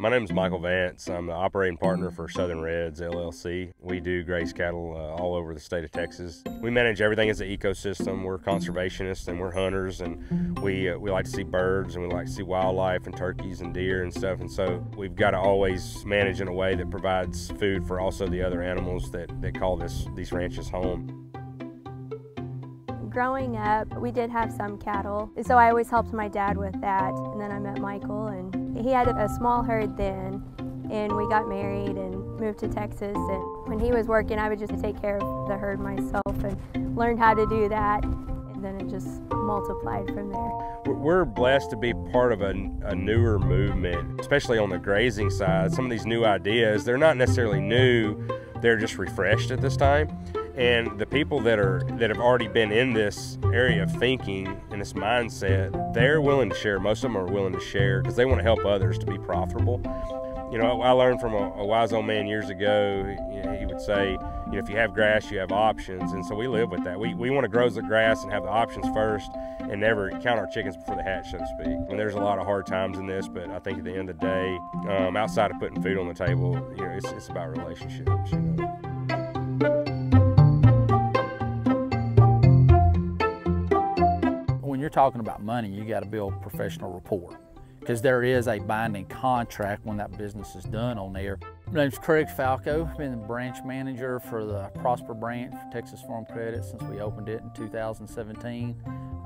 My name is Michael Vance. I'm the operating partner for Southern Reds, LLC. We do graze cattle all over the state of Texas. We manage everything as an ecosystem. We're conservationists and we're hunters, and we like to see birds, and we like to see wildlife and turkeys and deer and stuff. And so we've got to always manage in a way that provides food for also the other animals that call these ranches home. Growing up, we did have some cattle, so I always helped my dad with that. And then I met Michael, and he had a small herd then, and we got married and moved to Texas. And when he was working, I would just take care of the herd myself and learned how to do that. And then it just multiplied from there. We're blessed to be part of a newer movement, especially on the grazing side. Some of these new ideas, they're not necessarily new, they're just refreshed at this time. And the people that have already been in this area of thinking and this mindset, they're willing to share. Most of them are willing to share because they want to help others to be profitable. You know, I learned from a wise old man years ago. He would say, you know, if you have grass, you have options. And so we live with that. We want to grow the grass and have the options first and never count our chickens before the hatch, so to speak. And there's a lot of hard times in this, but I think at the end of the day, outside of putting food on the table, you know, it's about relationships, you know. When you're talking about money, you got to build professional rapport, because there is a binding contract when that business is done on there. My name's Craig Falco. I've been the branch manager for the Prosper branch for Texas Farm Credit since we opened it in 2017.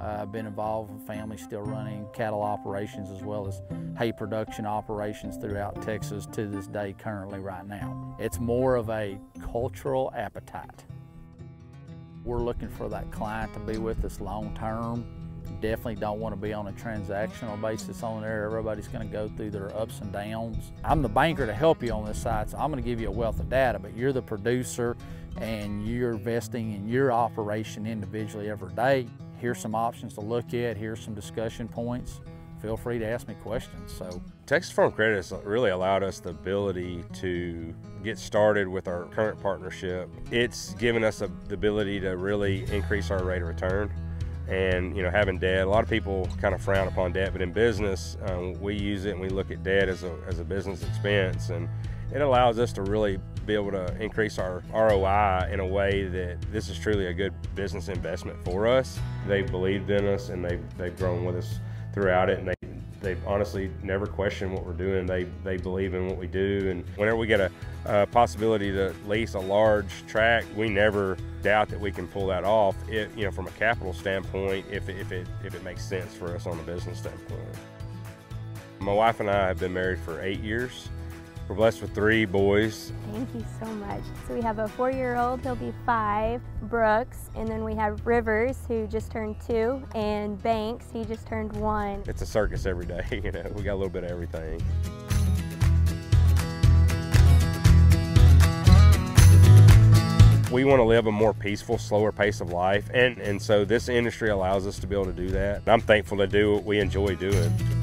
I've been involved with family still running cattle operations as well as hay production operations throughout Texas to this day, currently right now. It's more of a cultural appetite. We're looking for that client to be with us long term. Definitely don't want to be on a transactional basis on there. Everybody's going to go through their ups and downs. I'm the banker to help you on this side, so I'm going to give you a wealth of data, but you're the producer and you're investing in your operation individually every day. Here's some options to look at. Here's some discussion points. Feel free to ask me questions. So Texas Farm Credit has really allowed us the ability to get started with our current partnership. It's given us the ability to really increase our rate of return. And, you know, having debt, a lot of people kind of frown upon debt, but in business, we use it and we look at debt as a business expense, and it allows us to really be able to increase our ROI in a way that this is truly a good business investment for us. They've believed in us, and they've grown with us throughout it, and they've honestly never questioned what we're doing. They believe in what we do, and whenever we get a possibility to lease a large tract, we never doubt that we can pull that off, you know, from a capital standpoint, if it makes sense for us on a business standpoint. My wife and I have been married for 8 years. We're blessed with 3 boys. Thank you so much. So we have a 4-year-old, he'll be 5, Brooks, and then we have Rivers, who just turned 2, and Banks, he just turned 1. It's a circus every day, you know, we got a little bit of everything. We want to live a more peaceful, slower pace of life, and so this industry allows us to be able to do that. I'm thankful to do what we enjoy doing.